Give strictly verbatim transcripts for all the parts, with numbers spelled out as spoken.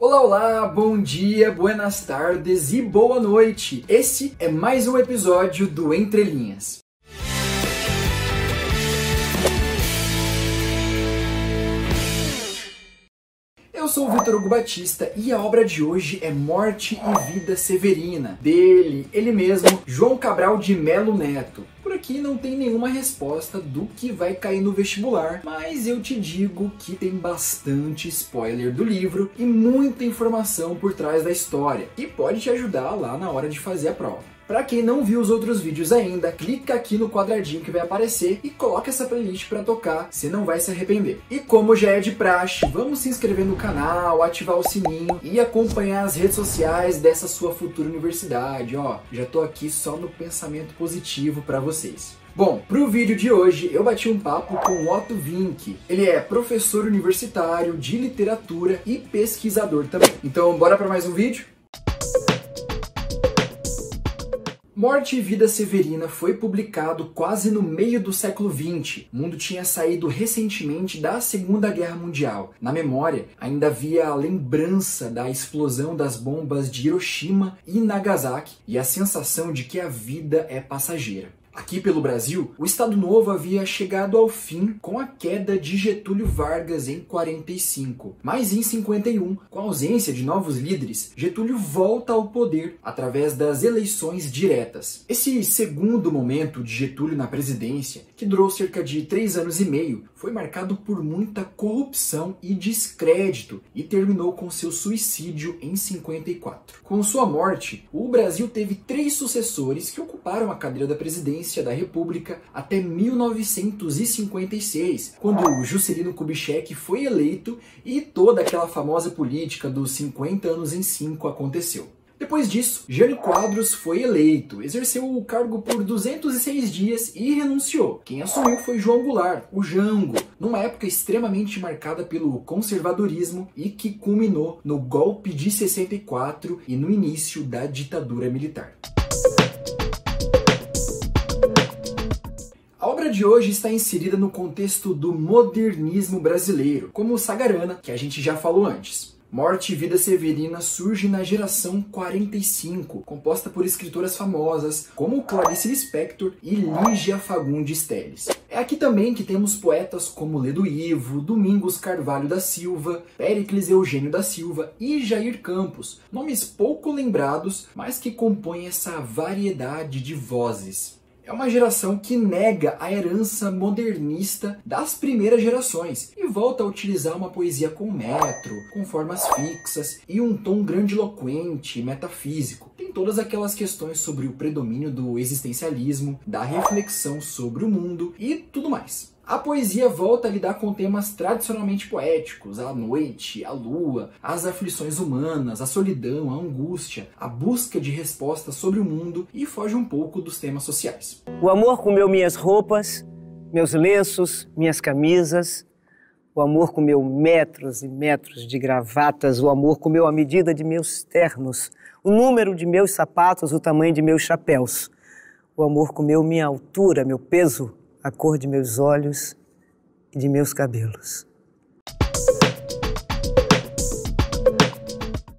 Olá, olá, bom dia, buenas tardes e boa noite! Esse é mais um episódio do Entrelinhas. Eu sou o Victor Hugo Batista e a obra de hoje é Morte e Vida Severina, dele, ele mesmo, João Cabral de Melo Neto. Por aqui não tem nenhuma resposta do que vai cair no vestibular, mas eu te digo que tem bastante spoiler do livro e muita informação por trás da história, que pode te ajudar lá na hora de fazer a prova. Pra quem não viu os outros vídeos ainda, clica aqui no quadradinho que vai aparecer e coloca essa playlist pra tocar, você não vai se arrepender. E como já é de praxe, vamos se inscrever no canal, ativar o sininho e acompanhar as redes sociais dessa sua futura universidade, ó. Já tô aqui só no pensamento positivo pra vocês. Bom, pro vídeo de hoje eu bati um papo com o Otto Winck. Ele é professor universitário de literatura e pesquisador também. Então, bora pra mais um vídeo? Morte e Vida Severina foi publicado quase no meio do século vinte. O mundo tinha saído recentemente da Segunda Guerra Mundial. Na memória, ainda havia a lembrança da explosão das bombas de Hiroshima e Nagasaki e a sensação de que a vida é passageira. Aqui pelo Brasil, o Estado Novo havia chegado ao fim com a queda de Getúlio Vargas em quarenta e cinco. Mas em cinquenta e um, com a ausência de novos líderes, Getúlio volta ao poder através das eleições diretas. Esse segundo momento de Getúlio na presidência, que durou cerca de três anos e meio, foi marcado por muita corrupção e descrédito e terminou com seu suicídio em cinquenta e quatro. Com sua morte, o Brasil teve três sucessores que ocuparam a cadeira da presidência da República até mil novecentos e cinquenta e seis, quando o Juscelino Kubitschek foi eleito e toda aquela famosa política dos cinquenta anos em cinco aconteceu. Depois disso, Jânio Quadros foi eleito, exerceu o cargo por duzentos e seis dias e renunciou. Quem assumiu foi João Goulart, o Jango, numa época extremamente marcada pelo conservadorismo e que culminou no golpe de sessenta e quatro e no início da ditadura militar. A obra de hoje está inserida no contexto do modernismo brasileiro, como o Sagarana, que a gente já falou antes. Morte e Vida Severina surge na geração quarenta e cinco, composta por escritoras famosas como Clarice Lispector e Lígia Fagundes Telles. É aqui também que temos poetas como Ledo Ivo, Domingos Carvalho da Silva, Pericles Eugênio da Silva e Jair Campos, nomes pouco lembrados, mas que compõem essa variedade de vozes. É uma geração que nega a herança modernista das primeiras gerações e volta a utilizar uma poesia com metro, com formas fixas e um tom grandiloquente e metafísico. Tem todas aquelas questões sobre o predomínio do existencialismo, da reflexão sobre o mundo e tudo mais. A poesia volta a lidar com temas tradicionalmente poéticos, a noite, a lua, as aflições humanas, a solidão, a angústia, a busca de respostas sobre o mundo e foge um pouco dos temas sociais. O amor comeu minhas roupas, meus lenços, minhas camisas. O amor comeu metros e metros de gravatas. O amor comeu a medida de meus ternos, o número de meus sapatos, o tamanho de meus chapéus. O amor comeu minha altura, meu peso, a cor de meus olhos e de meus cabelos.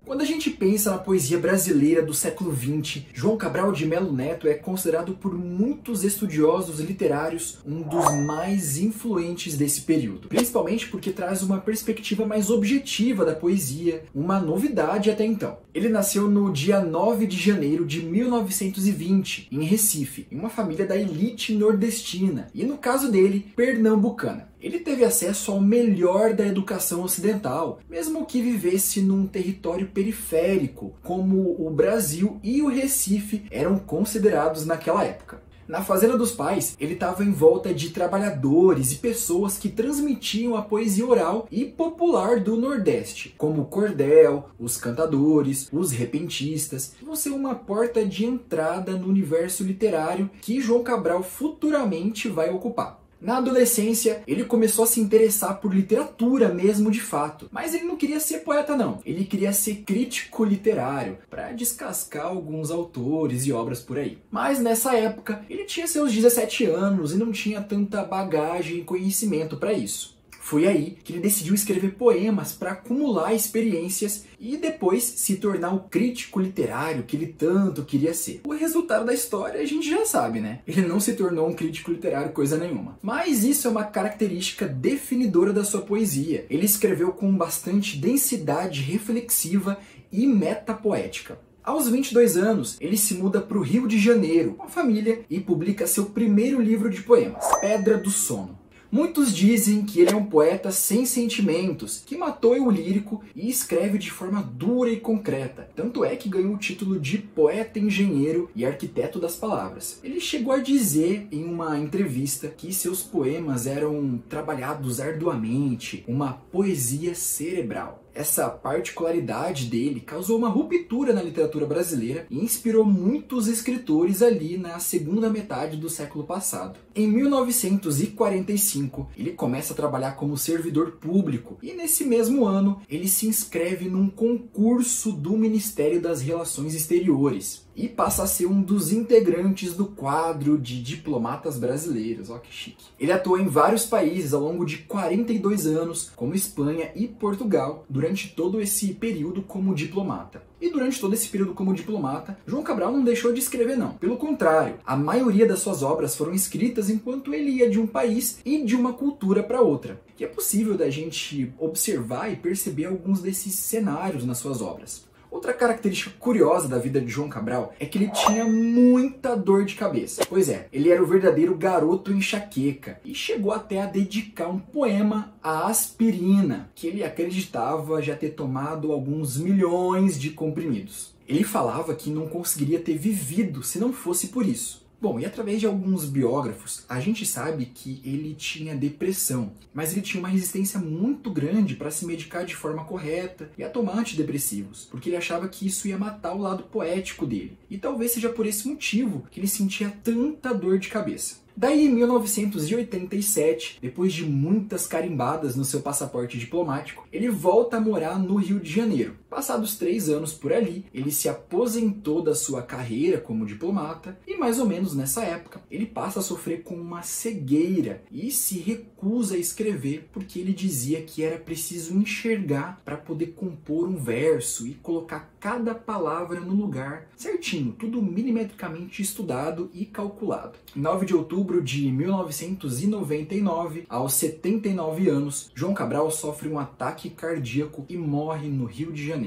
Quando a gente pensa na poesia brasileira do século vinte, João Cabral de Melo Neto é considerado por muitos estudiosos literários um dos mais influentes desse período, principalmente porque traz uma perspectiva mais objetiva da poesia, uma novidade até então. Ele nasceu no dia nove de janeiro de mil novecentos e vinte, em Recife, em uma família da elite nordestina e, no caso dele, pernambucana. Ele teve acesso ao melhor da educação ocidental, mesmo que vivesse num território periférico, como o Brasil e o Recife eram considerados naquela época. Na fazenda dos pais, ele estava em volta de trabalhadores e pessoas que transmitiam a poesia oral e popular do Nordeste, como o cordel, os cantadores, os repentistas, que vão ser uma porta de entrada no universo literário que João Cabral futuramente vai ocupar. Na adolescência, ele começou a se interessar por literatura mesmo de fato, mas ele não queria ser poeta não, ele queria ser crítico literário, para descascar alguns autores e obras por aí. Mas nessa época, ele tinha seus dezessete anos e não tinha tanta bagagem e conhecimento para isso. Foi aí que ele decidiu escrever poemas para acumular experiências e depois se tornar o crítico literário que ele tanto queria ser. O resultado da história a gente já sabe, né? Ele não se tornou um crítico literário coisa nenhuma. Mas isso é uma característica definidora da sua poesia. Ele escreveu com bastante densidade reflexiva e metapoética. Aos vinte e dois anos, ele se muda para o Rio de Janeiro com a família e publica seu primeiro livro de poemas, Pedra do Sono. Muitos dizem que ele é um poeta sem sentimentos, que matou o lírico e escreve de forma dura e concreta. Tanto é que ganhou o título de poeta, engenheiro e arquiteto das palavras. Ele chegou a dizer em uma entrevista que seus poemas eram trabalhados arduamente, uma poesia cerebral. Essa particularidade dele causou uma ruptura na literatura brasileira e inspirou muitos escritores ali na segunda metade do século passado. Em mil novecentos e quarenta e cinco, ele começa a trabalhar como servidor público e nesse mesmo ano ele se inscreve num concurso do Ministério das Relações Exteriores e passa a ser um dos integrantes do quadro de diplomatas brasileiros. Ó, que chique. Ele atuou em vários países ao longo de quarenta e dois anos, como Espanha e Portugal, durante todo esse período como diplomata. E durante todo esse período como diplomata, João Cabral não deixou de escrever não. Pelo contrário, a maioria das suas obras foram escritas enquanto ele ia de um país e de uma cultura para outra. E é possível da gente observar e perceber alguns desses cenários nas suas obras. Outra característica curiosa da vida de João Cabral é que ele tinha muita dor de cabeça. Pois é, ele era o verdadeiro garoto enxaqueca e chegou até a dedicar um poema à aspirina, que ele acreditava já ter tomado alguns milhões de comprimidos. Ele falava que não conseguiria ter vivido se não fosse por isso. Bom, e através de alguns biógrafos, a gente sabe que ele tinha depressão, mas ele tinha uma resistência muito grande para se medicar de forma correta e a tomar antidepressivos, porque ele achava que isso ia matar o lado poético dele. E talvez seja por esse motivo que ele sentia tanta dor de cabeça. Daí, em mil novecentos e oitenta e sete, depois de muitas carimbadas no seu passaporte diplomático, ele volta a morar no Rio de Janeiro. Passados três anos por ali, ele se aposentou da sua carreira como diplomata e, mais ou menos nessa época, ele passa a sofrer com uma cegueira e se recusa a escrever porque ele dizia que era preciso enxergar para poder compor um verso e colocar cada palavra no lugar certinho, tudo milimetricamente estudado e calculado. nove de outubro de mil novecentos e noventa e nove, aos setenta e nove anos, João Cabral sofre um ataque cardíaco e morre no Rio de Janeiro.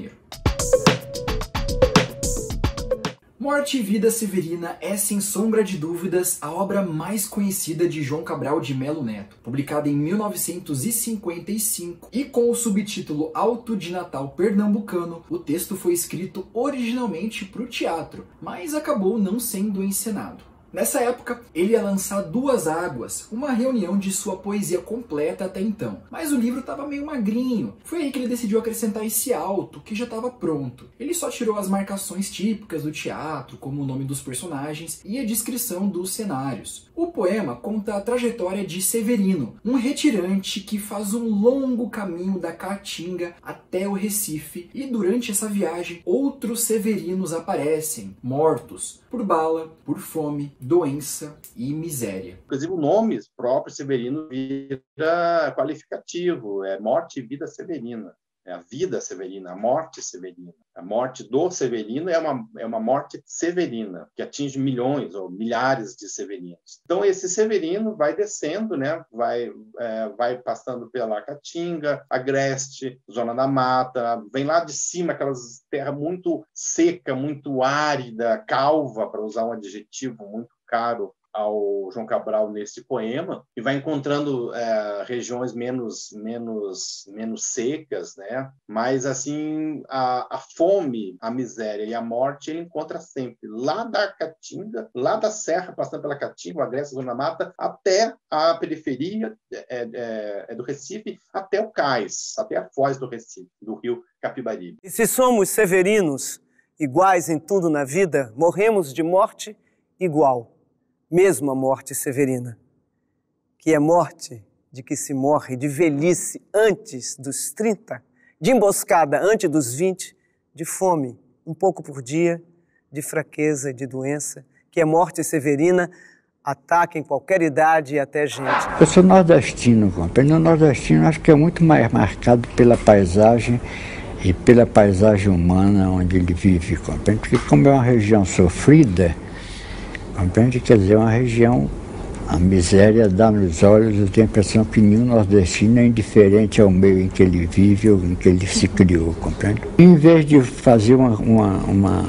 Morte e Vida Severina é, sem sombra de dúvidas, a obra mais conhecida de João Cabral de Melo Neto, publicada em mil novecentos e cinquenta e cinco, e com o subtítulo Auto de Natal Pernambucano, o texto foi escrito originalmente para o teatro, mas acabou não sendo encenado. Nessa época, ele ia lançar Duas Águas, uma reunião de sua poesia completa até então. Mas o livro estava meio magrinho. Foi aí que ele decidiu acrescentar esse auto, que já estava pronto. Ele só tirou as marcações típicas do teatro, como o nome dos personagens e a descrição dos cenários. O poema conta a trajetória de Severino, um retirante que faz um longo caminho da Caatinga até o Recife. E durante essa viagem, outros Severinos aparecem, mortos, por bala, por fome, doença e miséria. Inclusive o nome próprio Severino vira qualificativo, é Morte e Vida Severina, é a vida severina, a morte severina. A morte do Severino é uma, é uma morte severina, que atinge milhões ou milhares de Severinos. Então, esse Severino vai descendo, né? vai, é, vai passando pela Caatinga, Agreste, Zona da Mata, vem lá de cima, aquelas terras muito seca, muito árida, calva, para usar um adjetivo muito caro ao João Cabral nesse poema, e vai encontrando é, regiões menos menos menos secas, né? Mas assim a, a fome, a miséria e a morte ele encontra sempre lá da Caatinga, lá da serra, passando pela Caatinga, Agreste, Zona da Mata, até a periferia é, é, é do Recife, até o cais, até a foz do Recife, do rio Capibaribe. E se somos severinos, iguais em tudo na vida, morremos de morte igual. Mesmo a morte severina, que é morte de que se morre de velhice antes dos trinta, de emboscada antes dos vinte, de fome um pouco por dia, de fraqueza e de doença, que é morte severina ataca em qualquer idade e até gente. Eu sou nordestino, Vamper. No nordestino acho que é muito mais marcado pela paisagem e pela paisagem humana onde ele vive, compreende? Porque como é uma região sofrida, compreende? Quer dizer, é uma região, a miséria dá nos olhos, eu tenho a impressão que nenhum nordestino é indiferente ao meio em que ele vive ou em que ele se criou, compreende? Em vez de fazer uma, uma, uma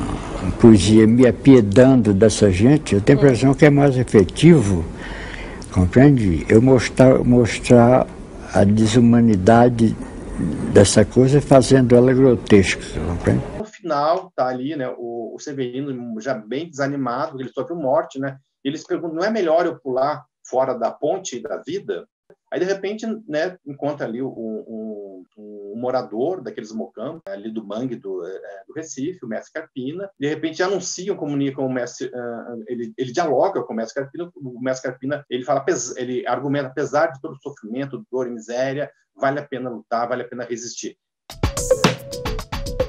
poesia me apiedando dessa gente, eu tenho a impressão que é mais efetivo, compreende? Eu mostrar, mostrar a desumanidade dessa coisa, fazendo ela grotesca, compreende? No final, tá ali, né, o, o Severino já bem desanimado, porque ele sofreu morte, né? Eles perguntam, não é melhor eu pular fora da ponte da vida? Aí, de repente, né, encontra ali um, um, um morador daqueles mocambos, ali do mangue do, é, do Recife, o Mestre Carpina. De repente, anunciam, comunicam o Mestre... Uh, ele, ele dialoga com o Mestre Carpina. O Mestre Carpina, ele, fala, ele argumenta, apesar de todo o sofrimento, dor e miséria, vale a pena lutar, vale a pena resistir.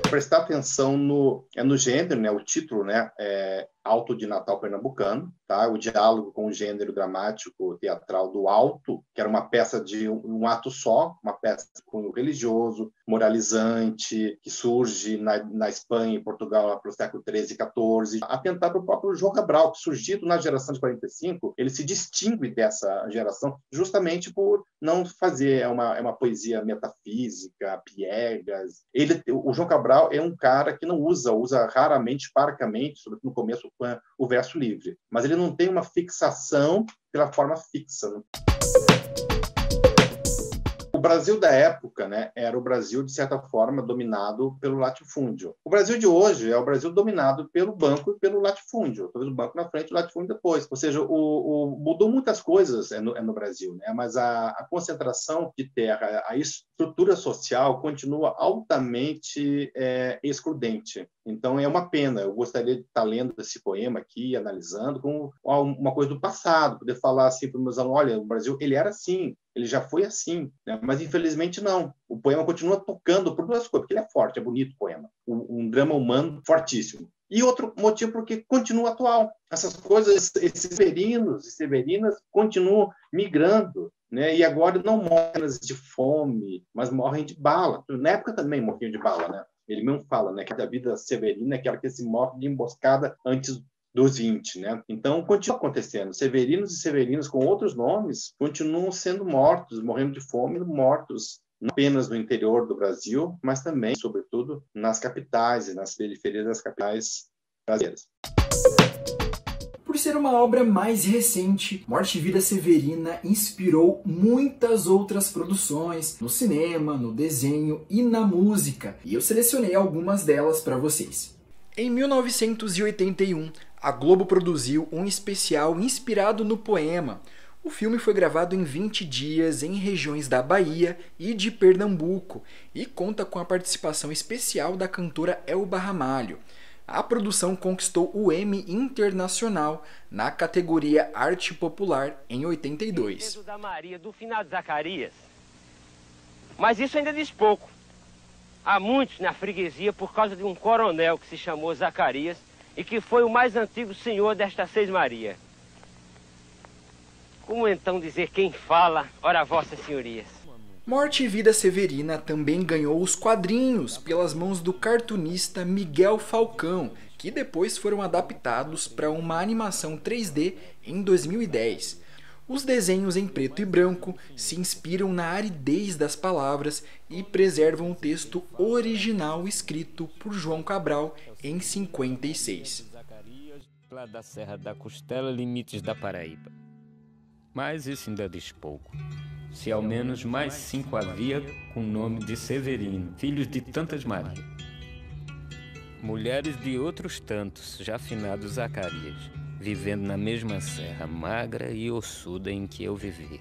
Prestar atenção no, é no gênero, né? O título, né? É Auto de Natal Pernambucano, tá? O diálogo com o gênero dramático teatral do Auto, que era uma peça de um, um ato só, uma peça com religioso, moralizante, que surge na, na Espanha e Portugal para o século treze e quatorze, atentar para o próprio João Cabral, que surgido na geração de quarenta e cinco, ele se distingue dessa geração justamente por não fazer é uma, é uma poesia metafísica, piegas. Ele, o João Cabral é um cara que não usa, usa raramente, parcamente, sobretudo no começo, o verso livre, mas ele não tem uma fixação pela forma fixa. Né? O Brasil da época, né, era o Brasil, de certa forma, dominado pelo latifúndio. O Brasil de hoje é o Brasil dominado pelo banco e pelo latifúndio. Talvez o banco na frente e o latifúndio depois. Ou seja, o, o, mudou muitas coisas é no, é no Brasil, né? Mas a, a concentração de terra, a estrutura social continua altamente é, excludente. Então, é uma pena. Eu gostaria de estar lendo esse poema aqui, analisando, com uma coisa do passado, poder falar assim para os meus alunos, olha, o Brasil ele era assim, ele já foi assim, né? Mas, infelizmente, não. O poema continua tocando por duas coisas, porque ele é forte, é bonito o poema, um, um drama humano fortíssimo. E outro motivo porque continua atual. Essas coisas, esses severinos e severinas continuam migrando, né? E agora não morrem de fome, mas morrem de bala. Na época também morriam de bala, né? Ele mesmo fala, né, que a vida severina é aquela que se morre de emboscada antes dos vinte, né? Então, continua acontecendo. Severinos e severinas, com outros nomes, continuam sendo mortos, morrendo de fome, mortos não apenas no interior do Brasil, mas também, sobretudo, nas capitais e nas periferias das capitais brasileiras. Por ser uma obra mais recente, Morte e Vida Severina inspirou muitas outras produções no cinema, no desenho e na música, e eu selecionei algumas delas para vocês. Em mil novecentos e oitenta e um, a Globo produziu um especial inspirado no poema. O filme foi gravado em vinte dias em regiões da Bahia e de Pernambuco e conta com a participação especial da cantora Elba Ramalho. A produção conquistou o Emmy Internacional na categoria Arte Popular em oitenta e dois. Da Maria, do finado Zacarias. Mas isso ainda diz pouco. Há muitos na freguesia por causa de um coronel que se chamou Zacarias e que foi o mais antigo senhor desta Seis Maria. Como então dizer quem fala, ora vossas senhorias? Morte e Vida Severina também ganhou os quadrinhos pelas mãos do cartunista Miguel Falcão, que depois foram adaptados para uma animação três D em dois mil e dez. Os desenhos em preto e branco se inspiram na aridez das palavras e preservam o texto original escrito por João Cabral em cinquenta e seis. Lá da Serra da Costela, limites da Paraíba. Mas isso ainda diz pouco. Se ao menos mais cinco havia com o nome de Severino, filhos de tantas Marias, mulheres de outros tantos, já finados Zacarias, vivendo na mesma serra magra e ossuda em que eu vivia.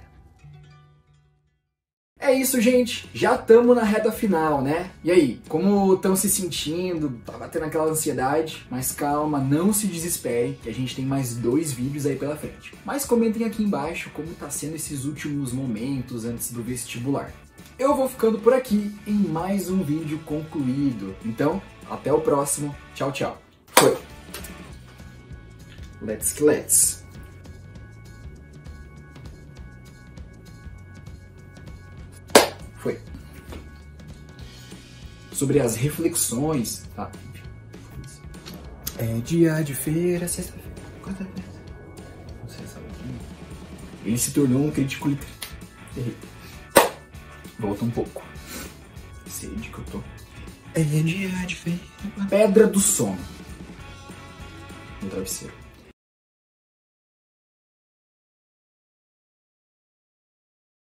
É isso, gente. Já estamos na reta final, né? E aí, como estão se sentindo? Tá batendo aquela ansiedade? Mas calma, não se desespere, que a gente tem mais dois vídeos aí pela frente. Mas comentem aqui embaixo como tá sendo esses últimos momentos antes do vestibular. Eu vou ficando por aqui em mais um vídeo concluído. Então, até o próximo. Tchau, tchau. Foi! Let's let's. sobre as reflexões, tá? É dia de feira, sexta-feira, quarta-feira, não sei, sabe? Ele se tornou um crítico literário. Errei. Volta um pouco. Sede que eu tô. É dia de feira. Pedra do Sono. No travesseiro.